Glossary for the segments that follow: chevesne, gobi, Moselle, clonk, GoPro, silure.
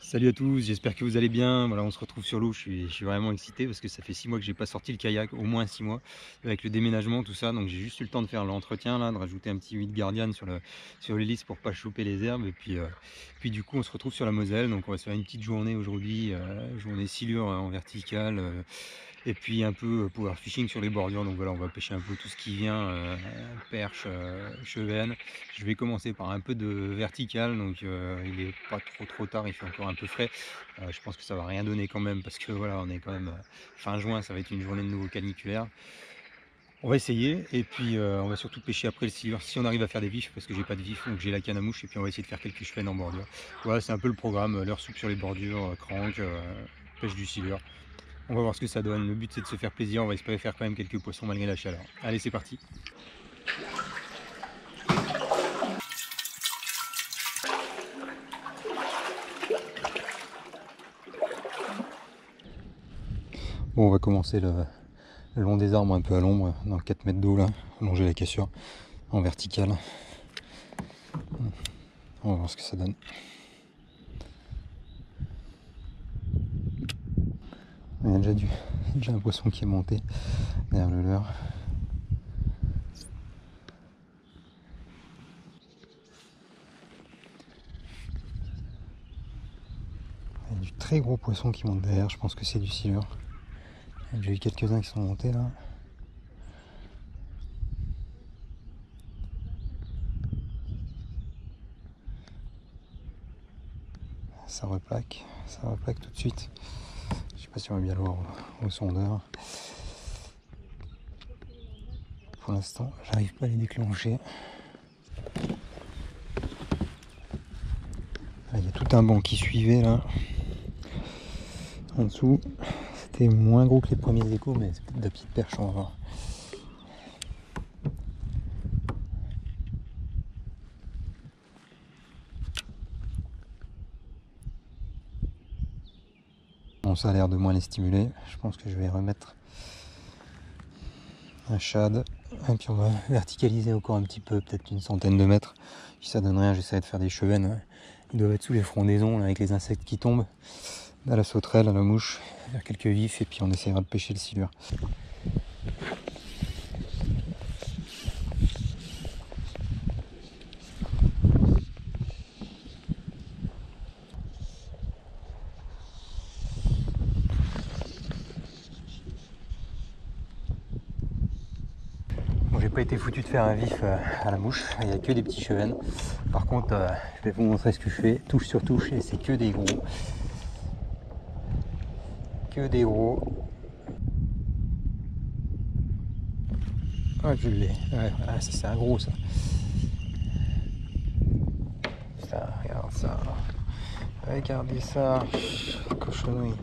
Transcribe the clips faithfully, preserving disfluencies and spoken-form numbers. Salut à tous, j'espère que vous allez bien. Voilà, on se retrouve sur l'eau. Je suis, je suis vraiment excité parce que ça fait six mois que j'ai pas sorti le kayak, au moins six mois, avec le déménagement, tout ça. Donc j'ai juste eu le temps de faire l'entretien là, de rajouter un petit huit guardian sur le sur l'hélice pour pas choper les herbes. Et puis euh, puis du coup on se retrouve sur la Moselle. Donc on va se faire une petite journée aujourd'hui, euh, journée silure en verticale. Euh, Et puis un peu power fishing sur les bordures, donc voilà, on va pêcher un peu tout ce qui vient, euh, perche, euh, chevesne. Je vais commencer par un peu de vertical, donc euh, il est pas trop trop tard, il fait encore un peu frais. Euh, je pense que ça va rien donner quand même, parce que voilà, on est quand même euh, fin juin, ça va être une journée de nouveau caniculaire. On va essayer, et puis euh, on va surtout pêcher après le silure, si on arrive à faire des vifs, parce que j'ai pas de vifs, donc j'ai la canne à mouche, et puis on va essayer de faire quelques chevesnes en bordure. Voilà, c'est un peu le programme, leur soupe sur les bordures, crank, euh, pêche du silure. On va voir ce que ça donne, le but c'est de se faire plaisir, on va espérer faire quand même quelques poissons malgré la chaleur. Allez, c'est parti. Bon, on va commencer le, le long des arbres, un peu à l'ombre, dans quatre mètres d'eau là, longer la cassure, en verticale. On va voir ce que ça donne. Il y a déjà, du, déjà un poisson qui est monté derrière le leurre. Il y a du très gros poisson qui monte derrière, je pense que c'est du silure. J'ai eu quelques-uns qui sont montés là. Ça replaque, ça replaque tout de suite. Je sais pas si on va bien le voir au sondeur. Pour l'instant, j'arrive pas à les déclencher. Il y a tout un banc qui suivait là. En dessous, c'était moins gros que les premiers échos, mais c'est peut-être de la petite perche, on va voir. Bon, ça a l'air de moins les stimuler, je pense que je vais remettre un shad et puis on va verticaliser encore un petit peu, peut-être une centaine de mètres. Si ça donne rien, j'essaierai de faire des chevesnes. Ils doivent être sous les frondaisons là, avec les insectes qui tombent, à la sauterelle, à la mouche, faire quelques vifs et puis on essaiera de pêcher le silure. Été foutu de faire un vif à la mouche, il n'y a que des petits chevesnes. Par contre, euh, je vais vous montrer ce que je fais, touche sur touche, et c'est que des gros. Que des gros. Ah, je l'ai. Ouais, ah, c'est un gros ça. Putain, regarde ça. Regardez ça. Cochonnerie.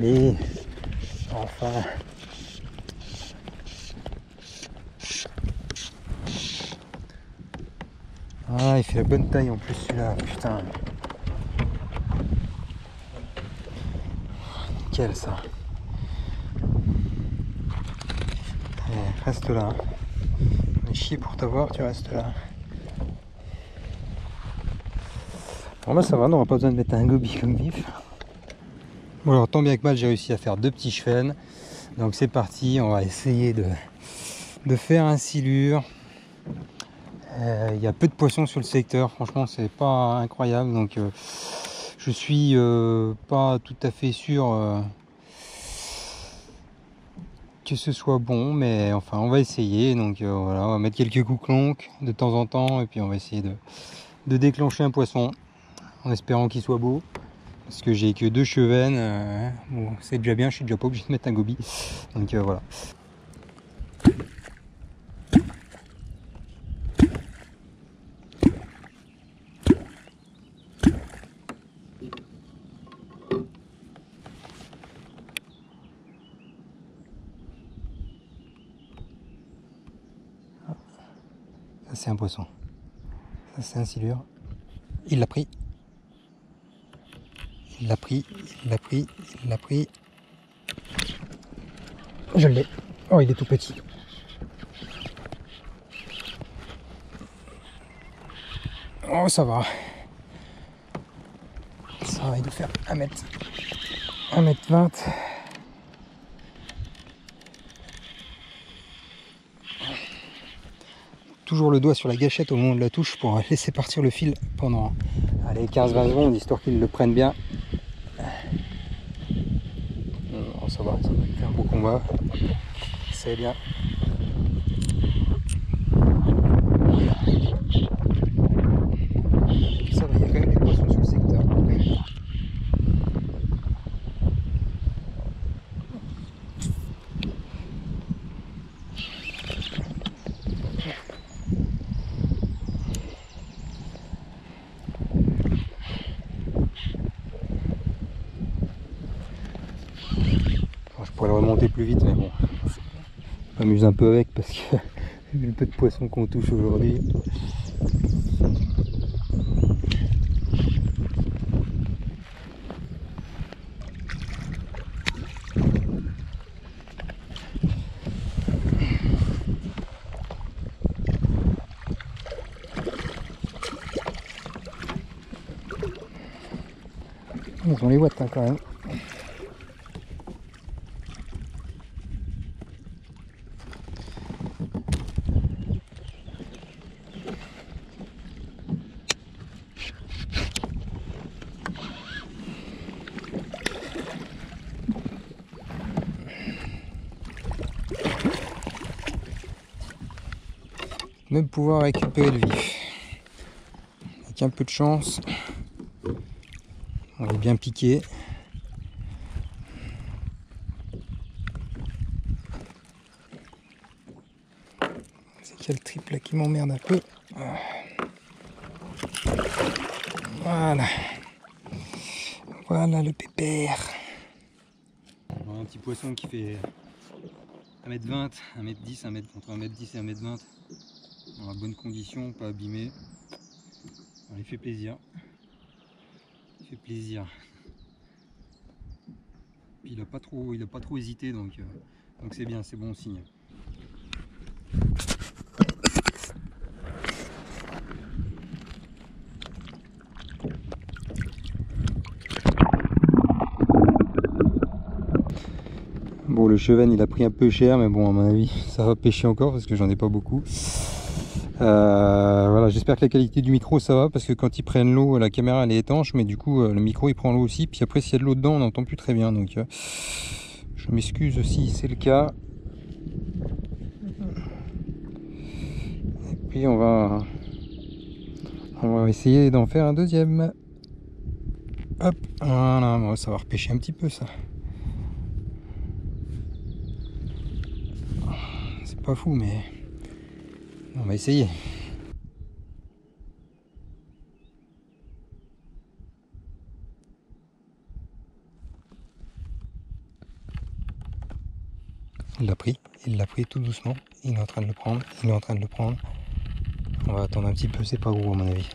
Et enfin, ah, il fait la bonne taille en plus celui-là, putain, nickel ça. Allez, reste là, on est chier pour t'avoir, tu restes là. Bon, là ça va, on n'aura pas besoin de mettre un gobi comme vif. Bon, alors tant bien que mal j'ai réussi à faire deux petits chevesnes, donc c'est parti, on va essayer de, de faire un silure. Euh, il y a peu de poissons sur le secteur, franchement c'est pas incroyable, donc euh, je suis euh, pas tout à fait sûr euh, que ce soit bon, mais enfin on va essayer. Donc euh, voilà, on va mettre quelques coups clonques de temps en temps et puis on va essayer de, de déclencher un poisson en espérant qu'il soit beau. Parce que j'ai que deux chevesnes, euh, bon, c'est déjà bien, je suis déjà pas obligé de mettre un gobi. Donc euh, voilà. Ça c'est un poisson. Ça c'est un silure. Il l'a pris. Il l'a pris, il l'a pris, il l'a pris. Je l'ai. Oh, il est tout petit. Oh, ça va. Ça va, il doit faire un mètre vingt. Toujours le doigt sur la gâchette au moment de la touche pour laisser partir le fil pendant allez, quinze vingt secondes, histoire qu'il le prenne bien. Oh, ça va, ça va faire un beau combat. C'est bien. Ça va, il y a quand même des poissons sur le secteur. Bon, je pourrais le remonter plus vite, mais bon. Je m'amuse un peu avec parce que vu le peu de poissons qu'on touche aujourd'hui. Ils ont les watts hein, quand même. Même pouvoir récupérer le vif. Avec un peu de chance, on est bien piqué. C'est qu'il y a le triple là qui m'emmerde un peu. Voilà. Voilà le pépère. On voit un petit poisson qui fait un mètre vingt, un mètre dix, un mètre, entre un mètre dix et un mètre vingt. Dans la bonne condition, pas abîmé. On les fait plaisir. Il fait plaisir. Puis il n'a pas trop, il a pas trop hésité, donc euh, donc c'est bien, c'est bon signe. Bon, le chevesne il a pris un peu cher, mais bon à mon avis ça va pêcher encore parce que j'en ai pas beaucoup. Euh, voilà, j'espère que la qualité du micro ça va parce que quand ils prennent l'eau, la caméra elle est étanche, mais du coup le micro il prend l'eau aussi. Puis après, s'il y a de l'eau dedans, on n'entend plus très bien. Donc euh, je m'excuse si c'est le cas. Et puis on va, on va essayer d'en faire un deuxième. Hop, voilà, bon, ça va repêcher un petit peu ça. C'est pas fou, mais. On va essayer. Il l'a pris, il l'a pris tout doucement. Il est en train de le prendre, il est en train de le prendre. On va attendre un petit peu, c'est pas gros à mon avis.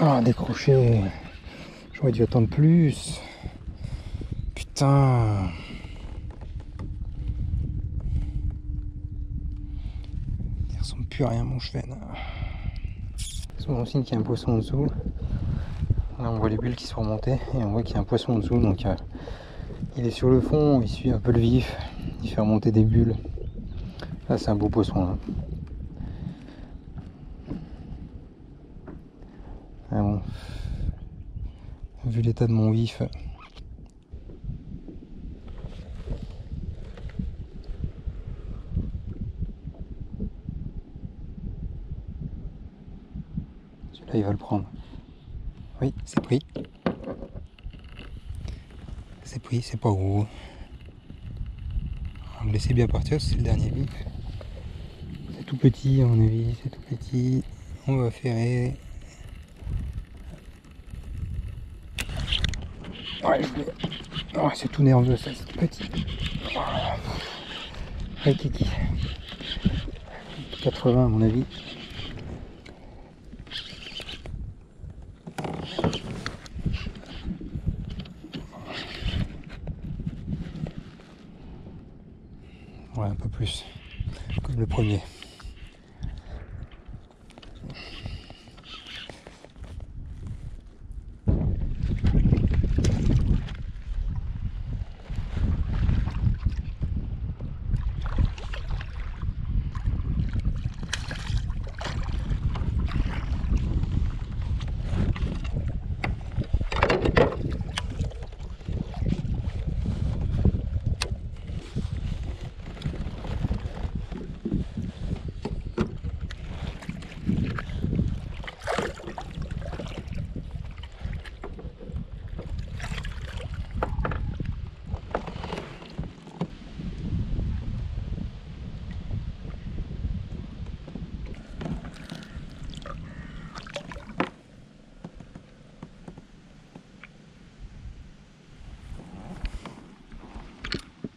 Ah, décroché. J'aurais dû attendre plus. Putain. Plus rien mon chevesne. C'est mon signe qu'il y a un poisson en dessous. Là on voit les bulles qui sont remontées et on voit qu'il y a un poisson en dessous, donc euh, il est sur le fond, il suit un peu le vif, il fait remonter des bulles. Là c'est un beau poisson là. Ah bon. Vu l'état de mon vif. Là, il va le prendre. Oui, c'est pris. C'est pris, c'est pas gros. On le laissait bien partir, c'est le dernier bip. C'est tout petit, à mon avis, c'est tout petit. On va ferrer. Ouais, je voulais. Oh, c'est tout nerveux, ça, c'est tout petit. Ouais, kiki. quatre-vingts, à mon avis. Ouais, un peu plus, comme le premier.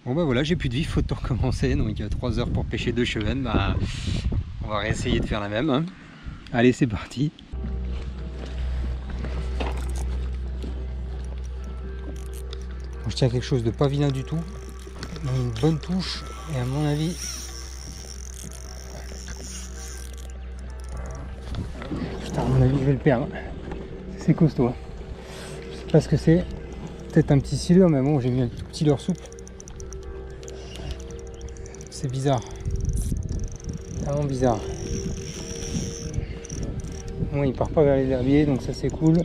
Bon bah voilà, j'ai plus de vie, faut de temps commencer, donc trois heures pour pêcher deux chevesnes, bah on va réessayer de faire la même. Hein. Allez, c'est parti. Bon, je tiens quelque chose de pas vilain du tout, une bonne touche, et à mon avis... Putain, à mon avis je vais le perdre, c'est costaud. Hein. Je sais pas ce que c'est, peut-être un petit silure, mais bon j'ai mis un tout petit leurre souple. C'est bizarre, vraiment bizarre. Bon, il part pas vers les herbiers, donc ça c'est cool.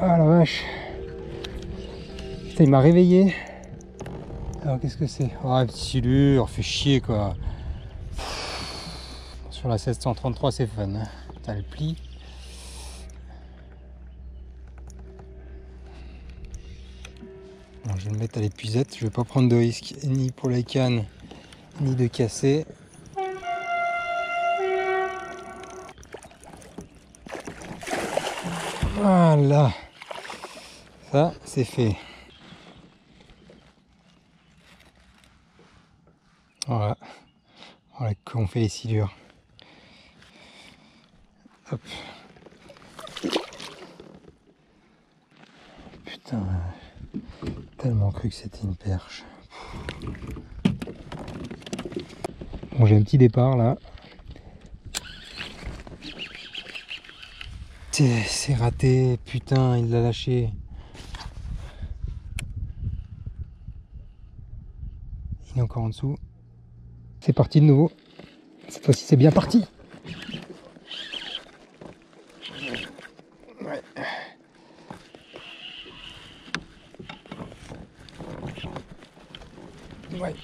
Ah la vache, putain, il m'a réveillé. Alors qu'est-ce que c'est? Oh, un petit silure, fait chier quoi. Sur la seize cent trente-trois, c'est fun. T'as le pli. Je vais le mettre à l'épuisette, je vais pas prendre de risque ni pour la canne ni de casser. Voilà, ça c'est fait. Voilà, voilà qu'on fait les silures. Hop. Putain. Tellement cru que c'était une perche. Bon, j'ai un petit départ là. C'est raté, putain, il l'a lâché. Il est encore en dessous. C'est parti de nouveau. Cette fois-ci, c'est bien parti. Ouais. Ouais.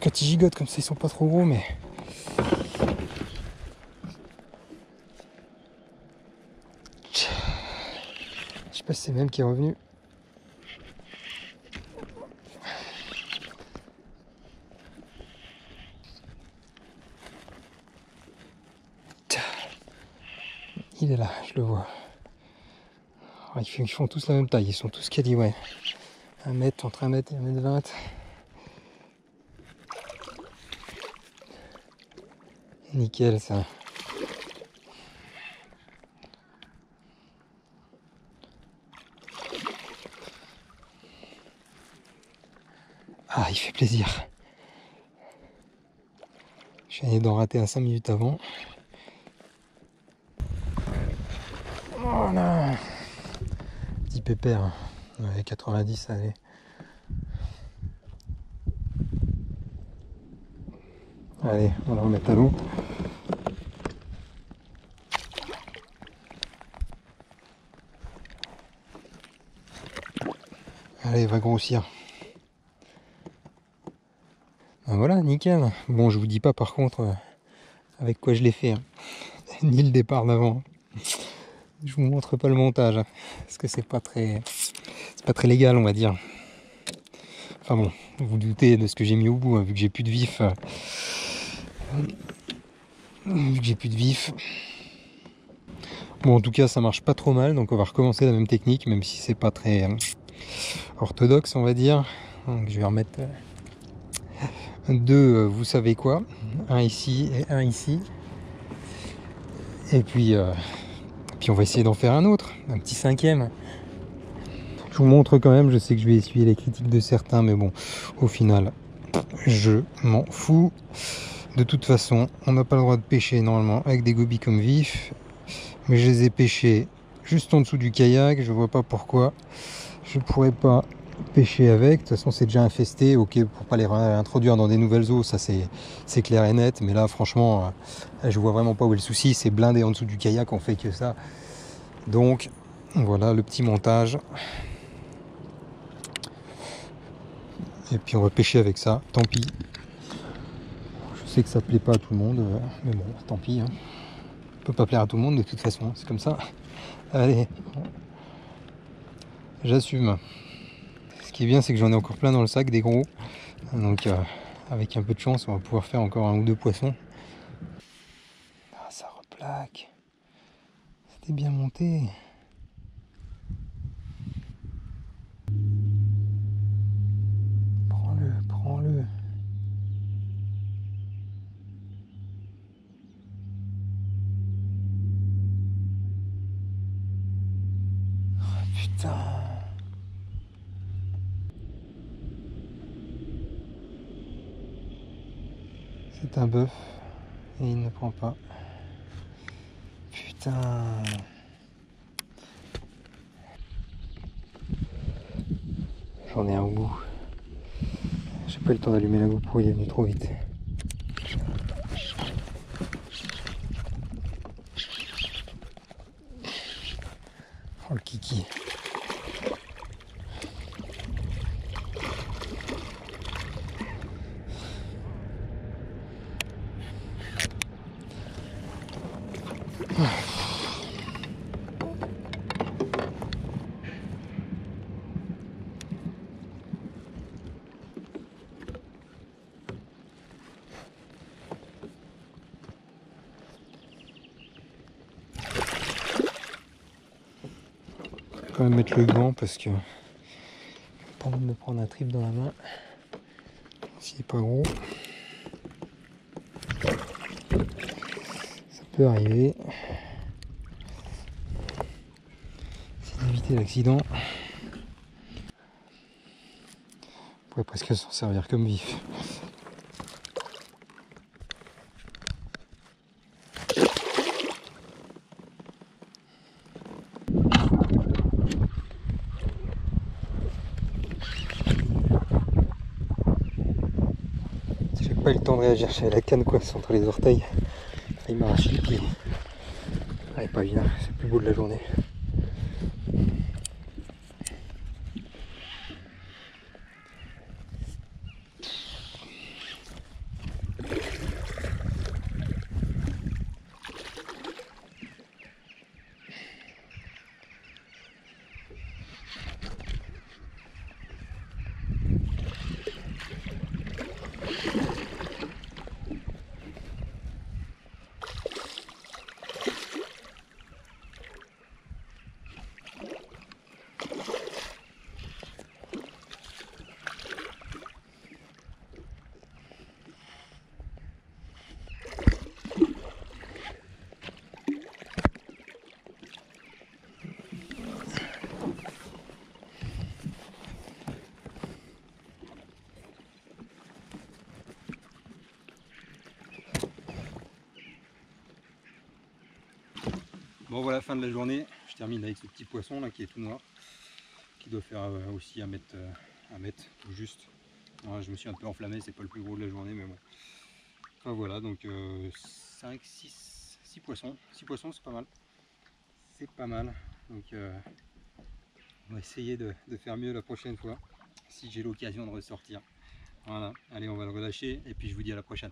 Quand ils gigotent comme ça, ils sont pas trop gros, mais je sais pas si c'est le même qui est revenu. Il est là, je le vois. Ils font tous la même taille, ils sont tous cadis, ouais. Un mètre, entre un mètre et un mètre vingt. Nickel ça. Ah, il fait plaisir. Je viens d'en rater un cinq minutes avant. Voilà. Petit pépère. Ouais, quatre-vingt-dix, allez. Allez, on va remettre à l'eau. Allez, va grossir. Ben voilà, nickel. Bon, je vous dis pas par contre euh, avec quoi je l'ai fait. Hein. Ni le départ d'avant. Je vous montre pas le montage. Hein, parce que c'est pas très... C'est pas très légal, on va dire. Enfin bon, vous, vous doutez de ce que j'ai mis au bout, hein, vu que j'ai plus de vif. Euh... Vu que j'ai plus de vif. Bon, en tout cas, ça marche pas trop mal, donc on va recommencer la même technique, même si c'est pas très euh, orthodoxe, on va dire. Donc je vais remettre euh, deux, euh, vous savez quoi, un ici et un ici. Et puis, euh, puis on va essayer d'en faire un autre, un petit cinquième. je vous montre quand même, je sais que je vais essuyer les critiques de certains, mais bon, au final, je m'en fous. De toute façon, on n'a pas le droit de pêcher normalement avec des gobies comme vif, mais je les ai pêchés juste en dessous du kayak, je vois pas pourquoi je pourrais pas pêcher avec. De toute façon, c'est déjà infesté, ok, pour pas les réintroduire dans des nouvelles eaux, ça c'est clair et net, mais là franchement, je vois vraiment pas où est le souci, c'est blindé en dessous du kayak, on fait que ça. Donc voilà le petit montage. Et puis on va pêcher avec ça, tant pis. Je sais que ça plaît pas à tout le monde, mais bon, tant pis. Hein. On peut pas plaire à tout le monde de toute façon, c'est comme ça. Allez, j'assume. Ce qui est bien, c'est que j'en ai encore plein dans le sac, des gros. Donc euh, avec un peu de chance, on va pouvoir faire encore un ou deux poissons. Ah, ça replaque. C'était bien monté. Prends-le, prends-le. Putain. C'est un bœuf et il ne prend pas. Putain. J'en ai un au bout. J'ai pas eu le temps d'allumer la GoPro, il est venu trop vite. Oh le kiki. Quand même mettre le gant parce que pas envie de me prendre un trip dans la main s'il n'est pas gros, ça peut arriver. C'est d'éviter l'accident, on pourrait presque s'en servir comme vif. Le temps de réagir, j'avais la canne coincée entre les orteils, il m'a arraché le pied. Allez, pas bien, c'est le plus beau de la journée. Bon, voilà, fin de la journée, je termine avec ce petit poisson là qui est tout noir, qui doit faire euh, aussi un mètre, euh, un mètre tout juste. Alors, je me suis un peu enflammé, c'est pas le plus gros de la journée, mais bon. Enfin voilà, donc euh, cinq, six, six poissons, six poissons c'est pas mal, c'est pas mal, donc euh, on va essayer de, de faire mieux la prochaine fois, si j'ai l'occasion de ressortir. Voilà, allez on va le relâcher et puis je vous dis à la prochaine.